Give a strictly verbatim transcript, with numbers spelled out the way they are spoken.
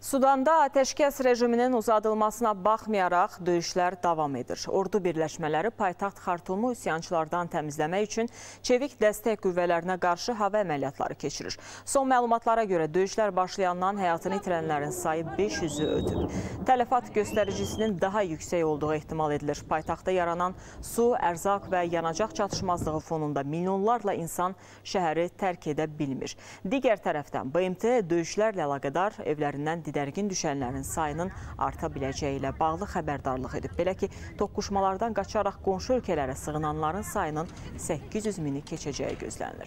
Sudanda ateşkəs rejiminin uzadılmasına baxmayaraq döyüşlər davam edir. Ordu birləşmələri paytaxt Xartumu üsyançılardan təmizləmək üçün çevik dəstək qüvvələrinə qarşı hava əməliyyatları keçirir. Son məlumatlara görə döyüşlər başlayandan həyatını itirənlərin sayı beş yüzü ötüb. Tələfat göstəricisinin daha yüksək olduğu ehtimal edilir. Paytaxtda yaranan su, ərzaq və yanacaq çatışmazlığı fonunda milyonlarla insan şəhəri tərk edə bilmir. Digər tərəfdən B M T döyüşlərlə əlaqədar evlərindən didərgin düşənlərin sayının arta biləcəyi ilə bağlı xəbərdarlıq edib. Belə ki, toqquşmalardan qaçaraq qonşu ölkələrə sığınanların sayının səkkiz yüz mini keçəcəyi gözlənilir.